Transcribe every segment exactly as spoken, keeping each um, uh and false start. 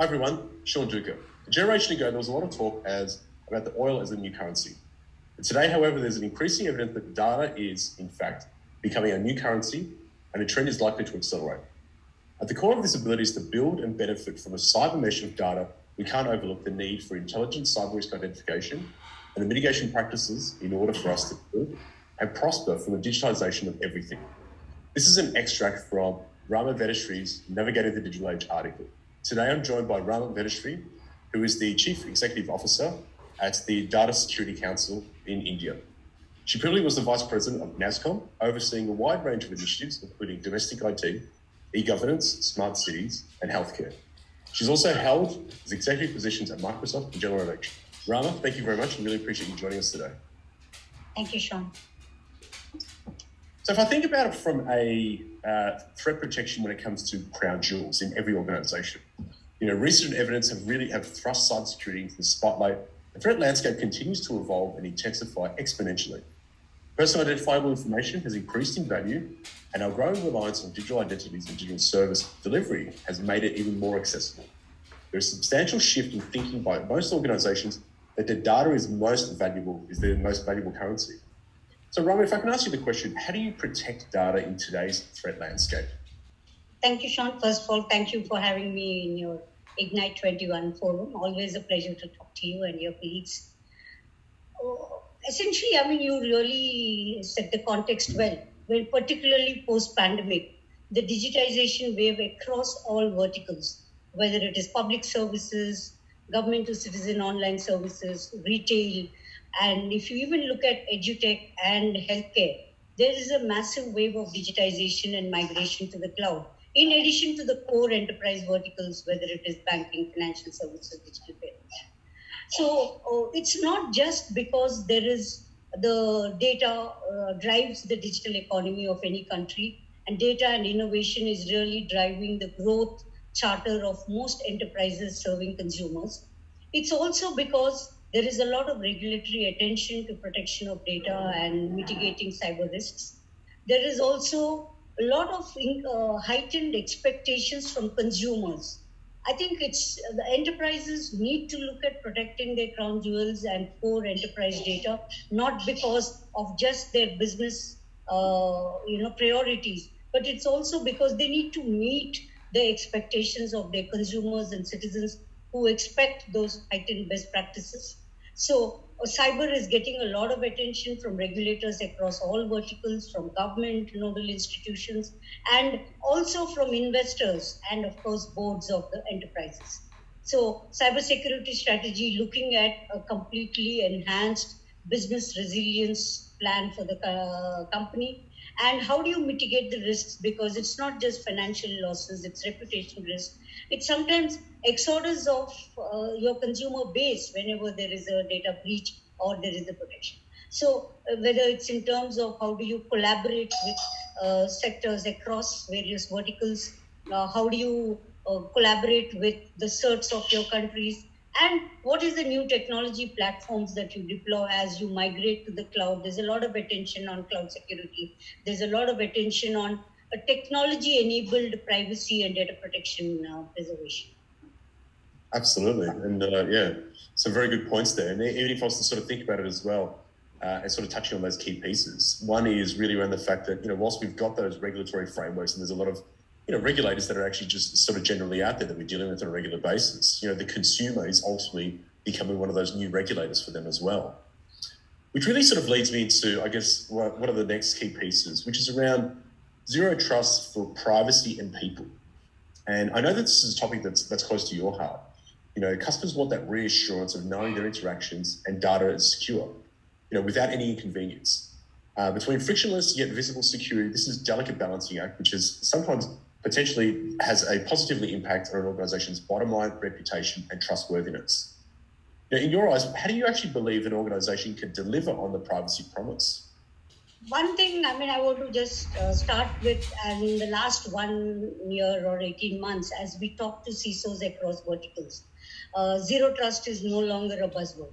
Hi everyone, Sean Duca. A generation ago, there was a lot of talk as about the oil as a new currency. But today, however, there's an increasing evidence that data is, in fact, becoming a new currency, and the trend is likely to accelerate. At the core of this ability is to build and benefit from a cyber mesh of data. We can't overlook the need for intelligent cyber risk identification and the mitigation practices in order for us to build and prosper from the digitization of everything. This is an extract from Rama Vedashree's Navigating the Digital Age article. Today, I'm joined by Rama Vedashree, who is the Chief Executive Officer at the Data Security Council in India. She previously was the Vice President of NASCOM, overseeing a wide range of initiatives, including domestic I T, e-governance, smart cities, and healthcare. She's also held as executive positions at Microsoft and General Electric. Rama, thank you very much. I really appreciate you joining us today. Thank you, Sean. So if I think about it from a uh, threat protection when it comes to crown jewels in every organisation, you know, recent evidence have really have thrust cybersecurity into the spotlight. The threat landscape continues to evolve and intensify exponentially. Personal identifiable information has increased in value, and our growing reliance on digital identities and digital service delivery has made it even more accessible. There is a substantial shift in thinking by most organisations that their data is most valuable, is their most valuable currency. So, Rama, if I can ask you the question, how do you protect data in today's threat landscape? Thank you, Sean. First of all, thank you for having me in your Ignite twenty-one forum. Always a pleasure to talk to you and your colleagues. Oh, essentially, I mean, you really set the context well, well particularly post-pandemic, the digitization wave across all verticals, whether it is public services, government to citizen online services, retail, and if you even look at edutech and healthcare, there is a massive wave of digitization and migration to the cloud, in addition to the core enterprise verticals, whether it is banking, financial services, digital payments. So oh, it's not just because there is the data uh, drives the digital economy of any country, and data and innovation is really driving the growth charter of most enterprises serving consumers. It's also because there is a lot of regulatory attention to protection of data and mitigating cyber risks. There is also a lot of uh, heightened expectations from consumers. I think it's the enterprises need to look at protecting their crown jewels and core enterprise data, not because of just their business uh, you know, priorities, but it's also because they need to meet the expectations of their consumers and citizens who expect those heightened best practices. So uh, cyber is getting a lot of attention from regulators across all verticals, from government, nodal institutions, and also from investors and, of course, boards of the enterprises. So cybersecurity strategy looking at a completely enhanced business resilience plan for the uh, company. And how do you mitigate the risks? Because it's not just financial losses, it's reputation risk. It's sometimes exodus of uh, your consumer base whenever there is a data breach or there is a protection. So uh, whether it's in terms of how do you collaborate with uh, sectors across various verticals, uh, how do you uh, collaborate with the CERTs of your countries, and what is the new technology platforms that you deploy as you migrate to the cloud? There's a lot of attention on cloud security. There's a lot of attention on a technology-enabled privacy and data protection uh, preservation. Absolutely. And uh, yeah, some very good points there. And even if I was to sort of think about it as well, uh, and sort of touching on those key pieces, one is really around the fact that, you know, whilst we've got those regulatory frameworks and there's a lot of you know, regulators that are actually just sort of generally out there that we're dealing with on a regular basis. You know, the consumer is ultimately becoming one of those new regulators for them as well, which really sort of leads me into, I guess, one of the next key pieces, which is around zero trust for privacy and people. And I know that this is a topic that's that's close to your heart. You know, customers want that reassurance of knowing their interactions and data is secure, you know, without any inconvenience. Uh, between frictionless yet visible security, this is a delicate balancing act, which is sometimes potentially has a positively impact on an organisation's bottom line, reputation, and trustworthiness. Now, in your eyes, how do you actually believe an organisation can deliver on the privacy promise? One thing, I mean, I want to just uh, start with, and in the last one year or eighteen months, as we talk to C I S Os across verticals, uh, zero trust is no longer a buzzword.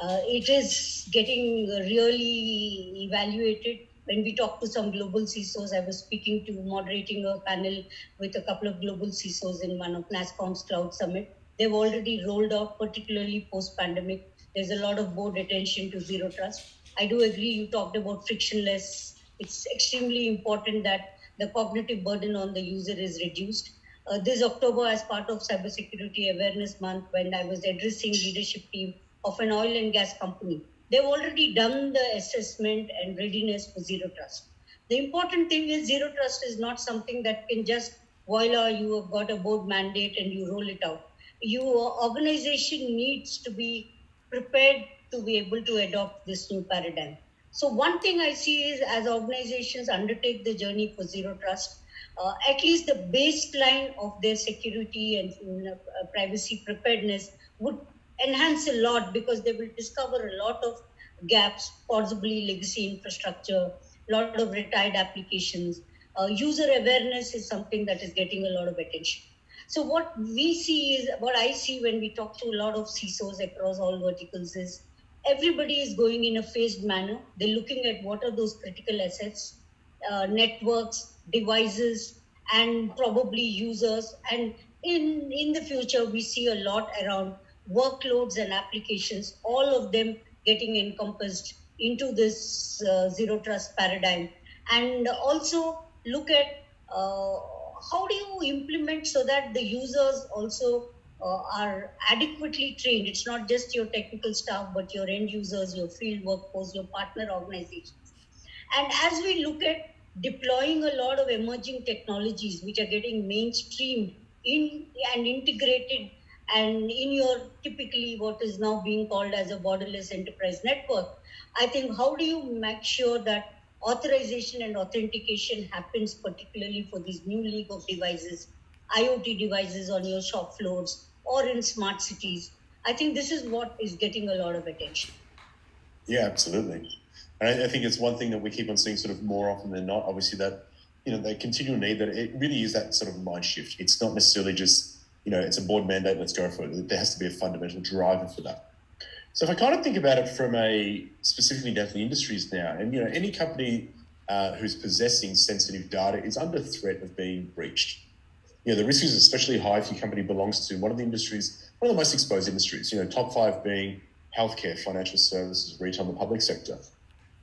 Uh, it is getting really evaluated when we talk to some global C I S Os, I was speaking to moderating a panel with a couple of global C I S Os in one of NASCOM's Cloud Summit. They've already rolled out, particularly post-pandemic. There's a lot of board attention to Zero Trust. I do agree, you talked about frictionless. It's extremely important that the cognitive burden on the user is reduced. Uh, this October, as part of Cybersecurity Awareness Month, when I was addressing leadership team of an oil and gas company, they've already done the assessment and readiness for Zero Trust. The important thing is Zero Trust is not something that can just, voila, you have got a board mandate and you roll it out. Your organization needs to be prepared to be able to adopt this new paradigm. So one thing I see is as organizations undertake the journey for Zero Trust, uh, at least the baseline of their security and you know, privacy preparedness would enhance a lot, because they will discover a lot of gaps, possibly legacy infrastructure, a lot of retired applications. Uh, user awareness is something that is getting a lot of attention. So what we see is, what I see when we talk to a lot of C I S Os across all verticals is, everybody is going in a phased manner. They're looking at what are those critical assets, uh, networks, devices, and probably users. And in, in the future, we see a lot around workloads and applications, all of them getting encompassed into this uh, Zero Trust paradigm. And also look at uh, how do you implement so that the users also uh, are adequately trained. It's not just your technical staff, but your end users, your field workforce, your partner organizations. And as we look at deploying a lot of emerging technologies, which are getting mainstreamed in and integrated and in your typically what is now being called as a borderless enterprise network, I think how do you make sure that authorization and authentication happens, particularly for this new league of devices, IoT devices on your shop floors or in smart cities. I think this is what is getting a lot of attention. Yeah, absolutely. And I think it's one thing that we keep on seeing sort of more often than not, obviously that, you know, the continual need that it really is that sort of mind shift. It's not necessarily just, you know, it's a board mandate, let's go for it. There has to be a fundamental driver for that. So if I kind of think about it from a, specifically down to the industries now, and, you know, any company uh, who's possessing sensitive data is under threat of being breached. You know, the risk is especially high if your company belongs to one of the industries, one of the most exposed industries, you know, top five being healthcare, financial services, retail, and the public sector.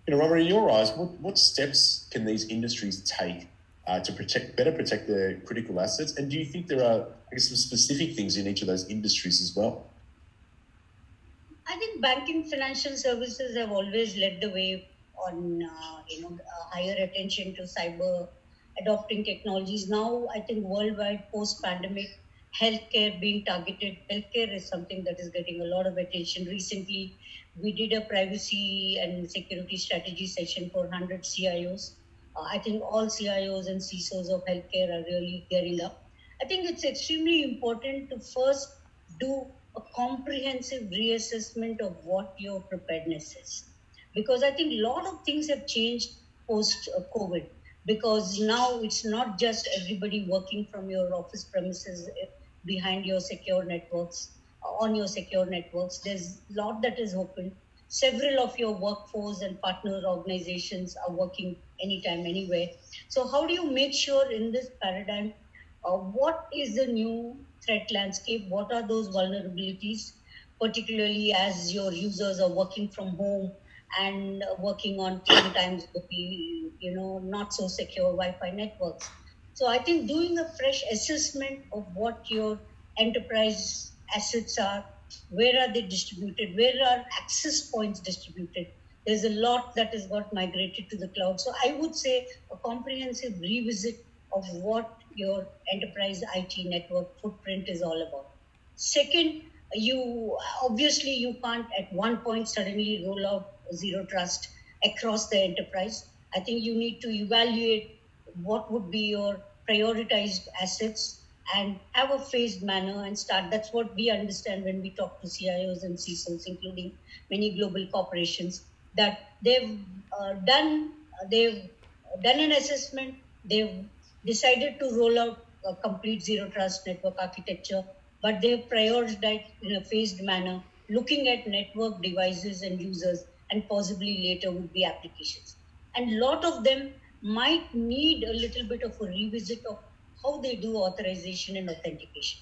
You know, Rama, in your eyes, what, what steps can these industries take Uh, to protect, better protect their critical assets? And do you think there are, I guess, some specific things in each of those industries as well? I think banking, financial services have always led the way on, uh, you know, higher attention to cyber, adopting technologies. Now, I think worldwide post-pandemic, healthcare being targeted. Healthcare is something that is getting a lot of attention. Recently, we did a privacy and security strategy session for one hundred C I Os. I think all C I Os and C I S Os of healthcare are really gearing up. I think it's extremely important to first do a comprehensive reassessment of what your preparedness is, because I think a lot of things have changed post-COVID, because now it's not just everybody working from your office premises behind your secure networks, on your secure networks. There's a lot that is open. Several of your workforce and partner organizations are working anytime, anywhere. So how do you make sure in this paradigm, uh, what is the new threat landscape? What are those vulnerabilities, particularly as your users are working from home and working on sometimes, you know, not so secure Wi-Fi networks? So I think doing a fresh assessment of what your enterprise assets are, where are they distributed? Where are access points distributed? There's a lot that has got migrated to the cloud. So I would say a comprehensive revisit of what your enterprise I T network footprint is all about. Second, you obviously you can't at one point suddenly roll out Zero Trust across the enterprise. I think you need to evaluate what would be your prioritized assets and have a phased manner and start. That's what we understand when we talk to C I Os and C I S Os, including many global corporations, that they've uh, done they've done an assessment, they've decided to roll out a complete Zero Trust network architecture, but they've prioritized in a phased manner, looking at network devices and users, and possibly later would be applications. And a lot of them might need a little bit of a revisit of how they do authorization and authentication.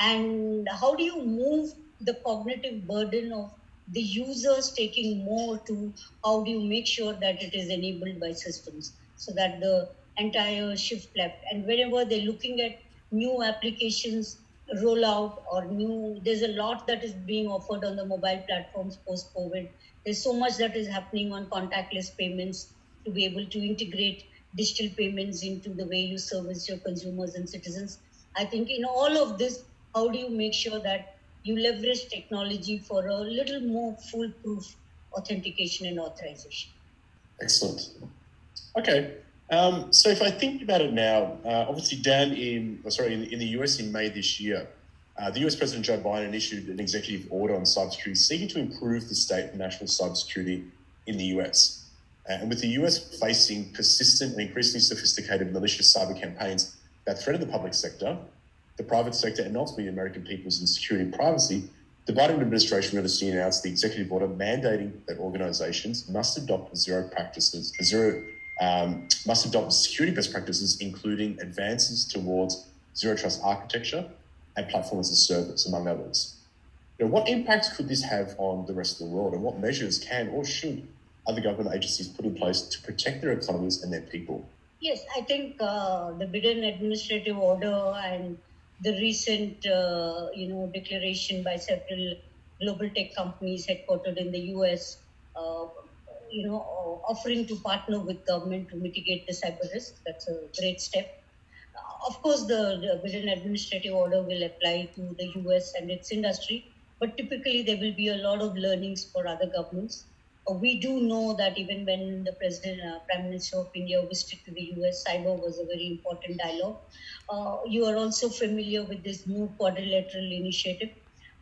And how do you move the cognitive burden of the users taking more to how do you make sure that it is enabled by systems so that the entire shift left. And whenever they're looking at new applications rollout or new, there's a lot that is being offered on the mobile platforms post-COVID. There's so much that is happening on contactless payments to be able to integrate digital payments into the way you service your consumers and citizens. I think in all of this, how do you make sure that you leverage technology for a little more foolproof authentication and authorization? Excellent. Okay. Um, so if I think about it now, uh, obviously down in, sorry, in, in the U S in May this year, uh, the U S President Joe Biden issued an executive order on cybersecurity seeking to improve the state of national cybersecurity in the U S. Uh, and with the U S facing persistent and increasingly sophisticated malicious cyber campaigns that threaten the public sector, the private sector, and ultimately the American people's insecurity and privacy, the Biden administration recently announced the executive order mandating that organizations must adopt zero practices, zero Um, must adopt security best practices, including advances towards zero trust architecture and platform as a service, among others. Now, what impact could this have on the rest of the world, and what measures can or should other government agencies put in place to protect their economies and their people? Yes, I think uh, the Biden administrative order and the recent, uh, you know, declaration by several global tech companies headquartered in the U S. Uh, you know, offering to partner with government to mitigate the cyber risk. That's a great step. Uh, of course, the, the Biden administrative order will apply to the U S and its industry, but typically there will be a lot of learnings for other governments. Uh, we do know that even when the President, uh, Prime Minister of India visited to the U S, cyber was a very important dialogue. Uh, you are also familiar with this new quadrilateral initiative,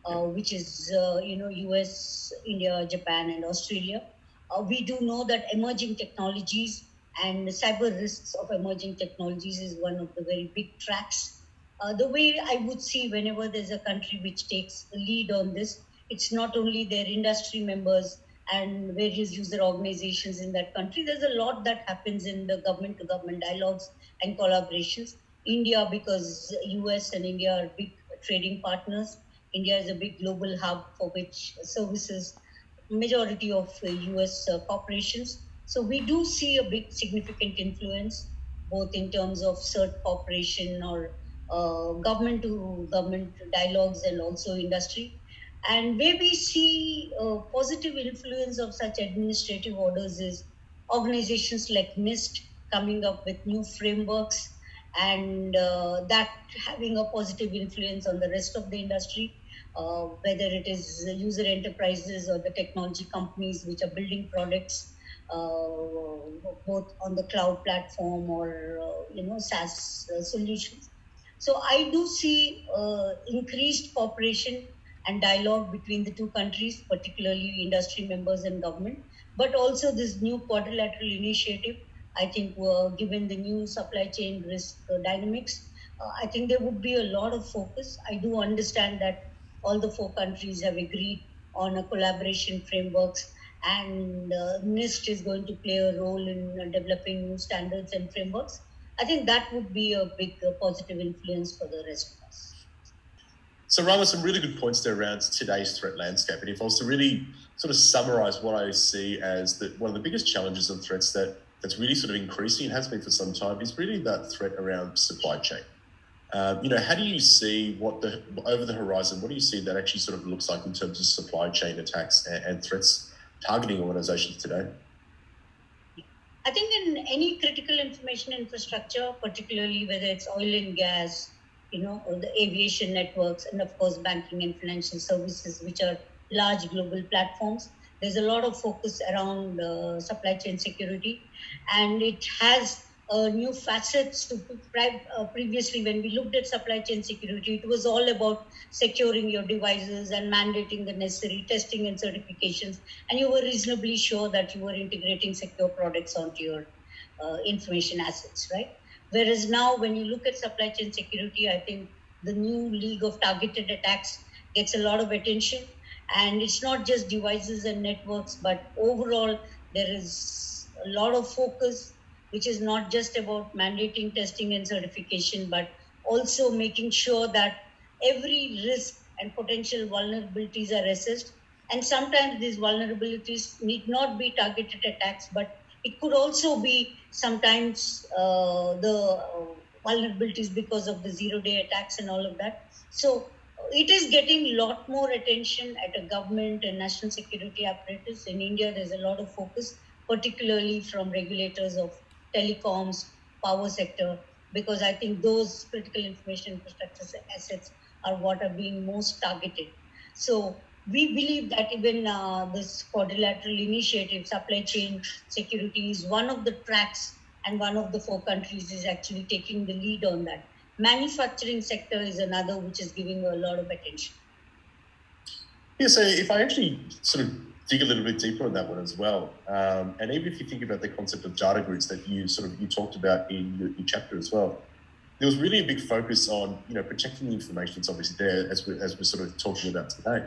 uh, which is, uh, you know, U S, India, Japan, and Australia. Uh, we do know that emerging technologies and the cyber risks of emerging technologies is one of the very big tracks. Uh, the way I would see whenever there's a country which takes the lead on this, it's not only their industry members and various user organizations in that country. There's a lot that happens in the government-to-government dialogues and collaborations. India, because U S and India are big trading partners. India is a big global hub for which services majority of U S corporations. So we do see a big significant influence, both in terms of CERT cooperation or uh, government to government dialogues and also industry. And where we see uh, positive influence of such administrative orders is organizations like NIST coming up with new frameworks and uh, that having a positive influence on the rest of the industry. Uh, whether it is user enterprises or the technology companies which are building products, uh, both on the cloud platform or uh, you know SaaS uh, solutions. So I do see uh, increased cooperation and dialogue between the two countries, particularly industry members and government, but also this new quadrilateral initiative. I think uh, given the new supply chain risk uh, dynamics, uh, I think there would be a lot of focus. I do understand that all the four countries have agreed on a collaboration frameworks, and uh, NIST is going to play a role in uh, developing new standards and frameworks. I think that would be a big uh, positive influence for the rest of us. So Rama, some really good points there around today's threat landscape. And if I was to really sort of summarize what I see as the, one of the biggest challenges and threats that that's really sort of increasing and has been for some time is really that threat around supply chain. Uh, you know, how do you see what the, over the horizon, what do you see that actually sort of looks like in terms of supply chain attacks and, and threats targeting organizations today? I think in any critical information infrastructure, particularly whether it's oil and gas, you know, or the aviation networks, and of course, banking and financial services, which are large global platforms, there's a lot of focus around uh, supply chain security, and it has Uh, new facets to uh, previously when we looked at supply chain security, it was all about securing your devices and mandating the necessary testing and certifications. And you were reasonably sure that you were integrating secure products onto your uh, information assets, right? Whereas now when you look at supply chain security, I think the new league of targeted attacks gets a lot of attention. And it's not just devices and networks, but overall there is a lot of focus, which is not just about mandating testing and certification, but also making sure that every risk and potential vulnerabilities are assessed. And sometimes these vulnerabilities need not be targeted attacks, but it could also be sometimes uh, the vulnerabilities because of the zero-day attacks and all of that. So it is getting a lot more attention at a government and national security apparatus. In India, there's a lot of focus, particularly from regulators of telecoms, power sector, because I think those critical information infrastructure assets are what are being most targeted. So we believe that even uh, this quadrilateral initiative, supply chain security, is one of the tracks, and one of the four countries is actually taking the lead on that. Manufacturing sector is another which is giving a lot of attention. Yes, yeah, so if I actually sort of dig a little bit deeper on that one as well, um, and even if you think about the concept of data groups that you sort of you talked about in your, your chapter as well, there was really a big focus on you know protecting the information that's obviously there as we as we're sort of talking about today.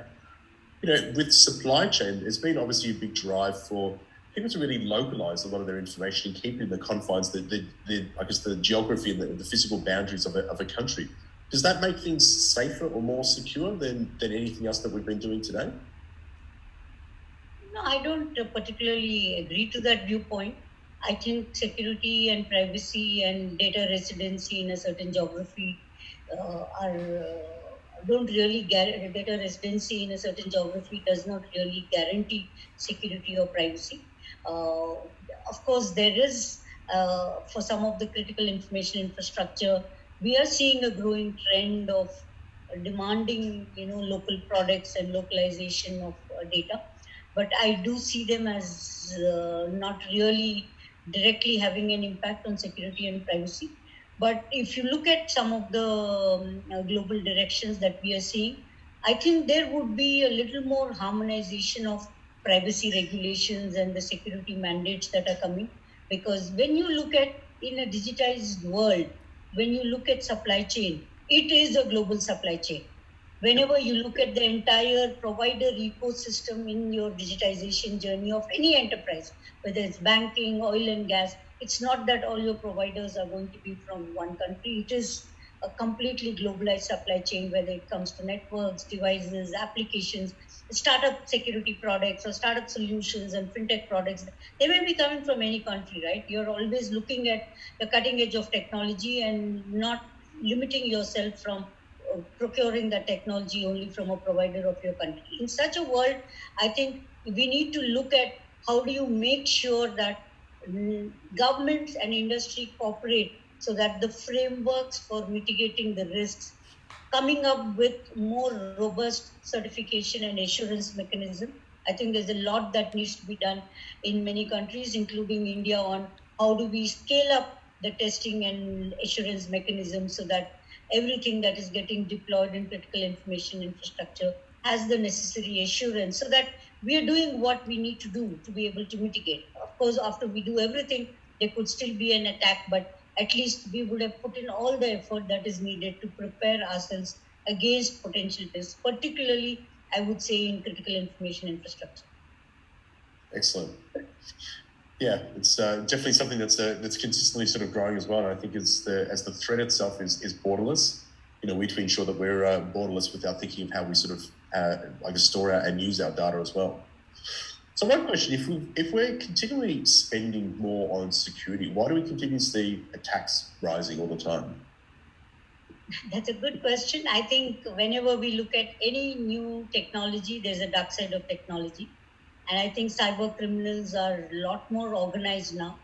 You know, with supply chain, there's been obviously a big drive for people to really localize a lot of their information and keep it in the confines, the, the, the I guess the geography and the, the physical boundaries of a, of a country. Does that make things safer or more secure than, than anything else that we've been doing today? No, I don't particularly agree to that viewpoint. I think security and privacy and data residency in a certain geography uh, are... Uh, don't really guarantee data residency in a certain geography does not really guarantee security or privacy. Uh, of course, there is, uh, for some of the critical information infrastructure, we are seeing a growing trend of demanding, you know, local products and localization of uh, data. But I do see them as uh, not really directly having an impact on security and privacy. But if you look at some of the um, global directions that we are seeing, I think there would be a little more harmonization of privacy regulations and the security mandates that are coming. Because when you look at, in a digitized world, when you look at supply chain, it is a global supply chain. Whenever you look at the entire provider ecosystem in your digitization journey of any enterprise, whether it's banking, oil and gas, it's not that all your providers are going to be from one country. It is a completely globalized supply chain, whether it comes to networks, devices, applications, startup security products or startup solutions and fintech products. They may be coming from any country, right? You're always looking at the cutting edge of technology and not limiting yourself from procuring that technology only from a provider of your country. In such a world, I think we need to look at how do you make sure that governments and industry cooperate so that the frameworks for mitigating the risks, coming up with more robust certification and assurance mechanism. I think there's a lot that needs to be done in many countries, including India, on how do we scale up the testing and assurance mechanism so that everything that is getting deployed in critical information infrastructure has the necessary assurance so that we are doing what we need to do to be able to mitigate. Of course, after we do everything, there could still be an attack, but at least we would have put in all the effort that is needed to prepare ourselves against potential risks, particularly, I would say, in critical information infrastructure. Excellent. Yeah, it's uh, definitely something that's uh, that's consistently sort of growing as well. And I think it's the, as the threat itself is, is borderless, you know, we need to ensure that we're uh, borderless with our thinking of how we sort of uh, like store our, and use our data as well. So my question, if, we, if we're continually spending more on security, why do we continue to see attacks rising all the time? That's a good question. I think whenever we look at any new technology, there's a dark side of technology. And I think cyber criminals are a lot more organized now.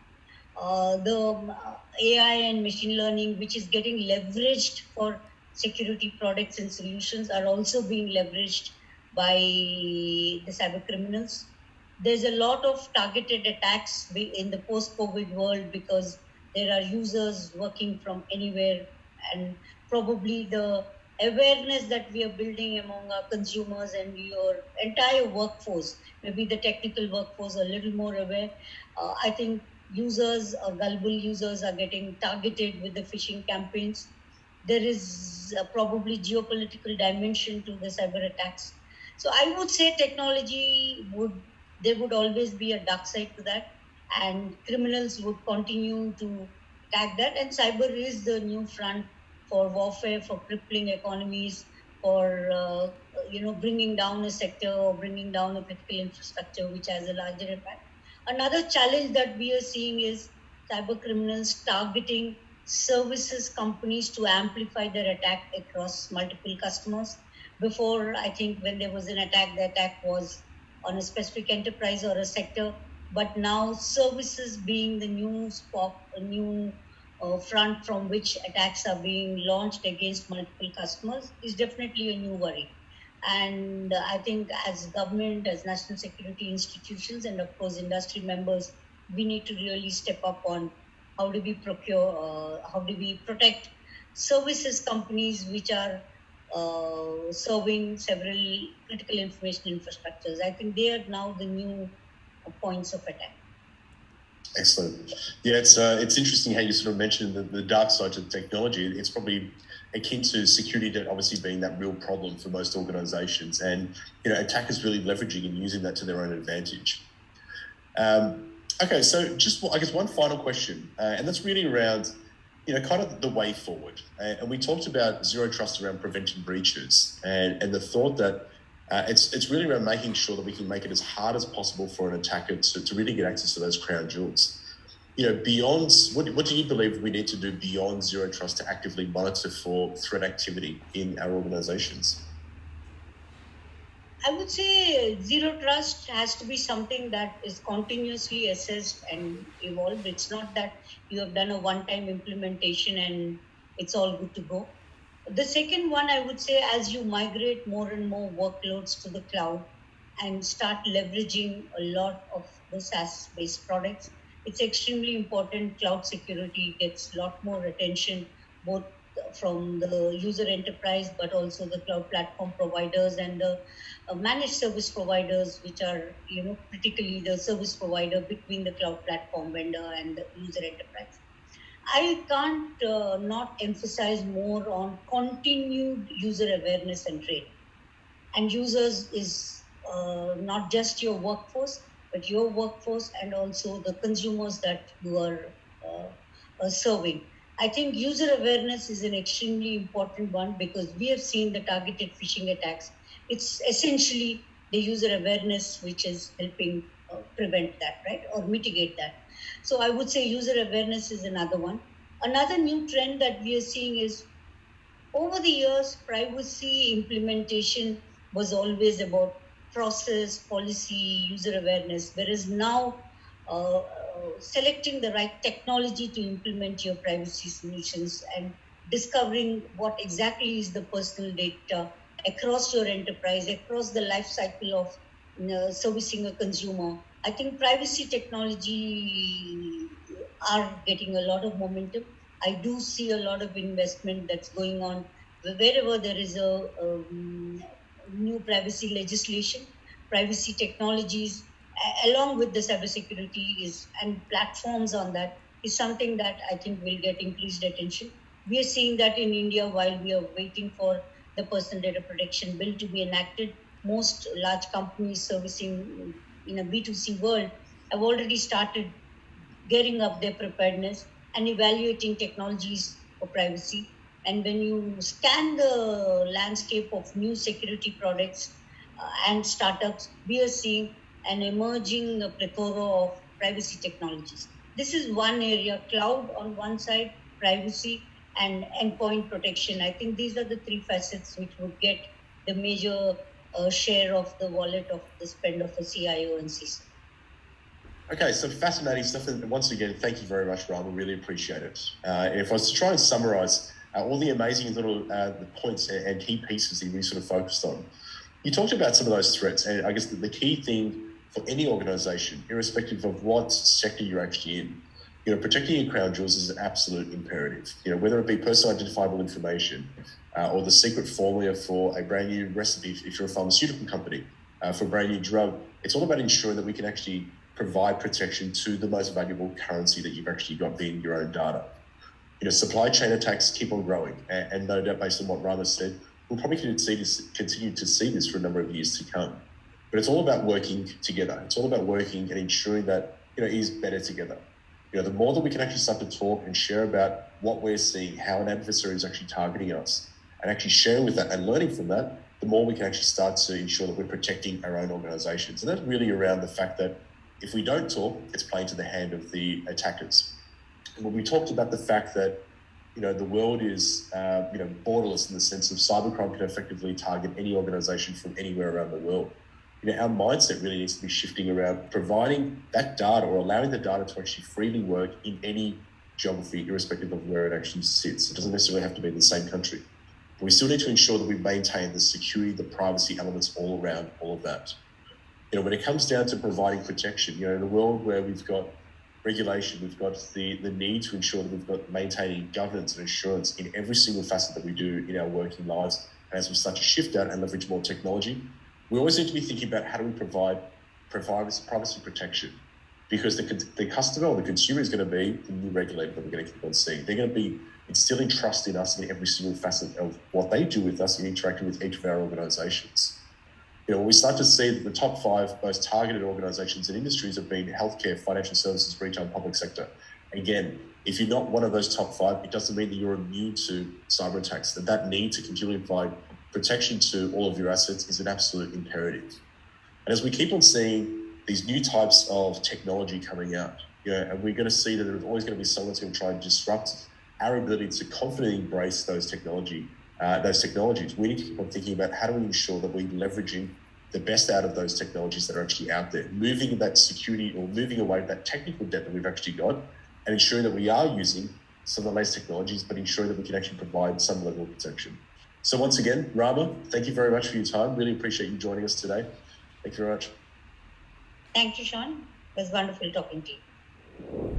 Uh, the A I and machine learning, which is getting leveraged for security products and solutions, are also being leveraged by the cyber criminals. There's a lot of targeted attacks in the post-COVID world because there are users working from anywhere, and probably the awareness that we are building among our consumers and your entire workforce, maybe the technical workforce a little more aware. Uh, I think users or gullible users are getting targeted with the phishing campaigns. There is a probably geopolitical dimension to the cyber attacks. So I would say technology would, there would always be a dark side to that. and criminals would continue to attack that. And cyber is the new front for warfare, for crippling economies, for uh, you know, bringing down a sector or bringing down a critical infrastructure, which has a larger impact. Another challenge that we are seeing is cyber criminals targeting services companies to amplify their attack across multiple customers. Before, I think when there was an attack, the attack was on a specific enterprise or a sector. But now services being the new spot, a new uh, front from which attacks are being launched against multiple customers is definitely a new worry. And uh, I think as government, as national security institutions, and of course industry members, we need to really step up on how do we procure, uh, how do we protect services companies which are uh, serving several critical information infrastructures. I think they are now the new points of attack. Excellent. Yeah, it's uh, it's interesting how you sort of mentioned the, the dark side of the technology. It's probably akin to security debt obviously being that real problem for most organizations, and you know, attackers really leveraging and using that to their own advantage. Um, okay, so just I guess one final question, uh, and that's really around you know kind of the way forward. Uh, and we talked about zero trust around preventing breaches, and and the thought that. Uh, it's it's really around making sure that we can make it as hard as possible for an attacker to, to really get access to those crown jewels. You know, beyond what what do you believe we need to do beyond zero trust to actively monitor for threat activity in our organizations? I would say zero trust has to be something that is continuously assessed and evolved. It's not that you have done a one-time implementation and it's all good to go. The second one, I would say, as you migrate more and more workloads to the cloud and start leveraging a lot of the SaaS-based products, it's extremely important. Cloud security gets a lot more attention, both from the user enterprise, but also the cloud platform providers and the managed service providers, which are, you know, particularly the service provider between the cloud platform vendor and the user enterprise. I can't uh, not emphasize more on continued user awareness and training. And users is uh, not just your workforce, but your workforce and also the consumers that you are uh, uh, serving. I think user awareness is an extremely important one because we have seen the targeted phishing attacks. It's essentially the user awareness which is helping uh, prevent that, right, or mitigate that. So I would say user awareness is another one. Another new trend that we are seeing is over the years, privacy implementation was always about process, policy, user awareness, whereas now uh, selecting the right technology to implement your privacy solutions and discovering what exactly is the personal data across your enterprise, across the life cycle of you know, servicing a consumer. I think privacy technology are getting a lot of momentum. I do see a lot of investment that's going on. Wherever there is a, a new privacy legislation, privacy technologies, along with the cybersecurity is, and platforms on that is something that I think will get increased attention. We are seeing that in India while we are waiting for the Personal Data Protection Bill to be enacted. Most large companies servicing in a B two C world, I've already started gearing up their preparedness and evaluating technologies for privacy. And when you scan the landscape of new security products uh, and startups, we are seeing an emerging plethora of privacy technologies. This is one area, cloud on one side, privacy and endpoint protection. I think these are the three facets which would get the major a share of the wallet of the spend of a C I O and C I S O. Okay, so fascinating stuff. And once again, thank you very much, Rama. Really appreciate it. Uh, if I was to try and summarize uh, all the amazing little uh, the points and key pieces that we sort of focused on, you talked about some of those threats. And I guess the, the key thing for any organization, irrespective of what sector you're actually in, you know, protecting your crown jewels is an absolute imperative. You know, whether it be personal identifiable information uh, or the secret formula for a brand new recipe, if you're a pharmaceutical company, uh, for a brand new drug, it's all about ensuring that we can actually provide protection to the most valuable currency that you've actually got, being your own data. You know, supply chain attacks keep on growing. And, and no doubt, based on what Rama said, we'll probably see this, continue to see this for a number of years to come. But it's all about working together. It's all about working and ensuring that you know, is better together. You know, the more that we can actually start to talk and share about what we're seeing, how an adversary is actually targeting us, and actually share with that and learning from that, the more we can actually start to ensure that we're protecting our own organizations. And that's really around the fact that if we don't talk, it's playing to the hand of the attackers. And when we talked about the fact that, you know, the world is, uh, you know, borderless in the sense of cybercrime can effectively target any organization from anywhere around the world. You know, our mindset really needs to be shifting around providing that data or allowing the data to actually freely work in any geography, irrespective of where it actually sits. It doesn't necessarily have to be in the same country. But we still need to ensure that we maintain the security, the privacy elements all around all of that. You know, when it comes down to providing protection, you know, in a world where we've got regulation, we've got the, the need to ensure that we've got maintaining governance and assurance in every single facet that we do in our working lives. And as we start to shift out and leverage more technology, we always need to be thinking about how do we provide privacy, privacy protection, because the, the customer or the consumer is going to be the new regulator that we're going to keep on seeing. They're going to be instilling trust in us in every single facet of what they do with us in interacting with each of our organizations. You know, we start to see that the top five most targeted organizations and industries have been healthcare, financial services, retail, public sector. Again, if you're not one of those top five, it doesn't mean that you're immune to cyber attacks. That that need to continually provide protection to all of your assets is an absolute imperative. And as we keep on seeing these new types of technology coming out, you know, and we're going to see that there's always going to be someone that's going to try and disrupt our ability to confidently embrace those technology. Uh, those technologies, we need to keep on thinking about how do we ensure that we're leveraging the best out of those technologies that are actually out there, moving that security or moving away that technical debt that we've actually got and ensuring that we are using some of the latest technologies, but ensuring that we can actually provide some level of protection. So once again, Rama, thank you very much for your time. Really appreciate you joining us today. Thank you very much. Thank you, Sean. It was wonderful talking to you.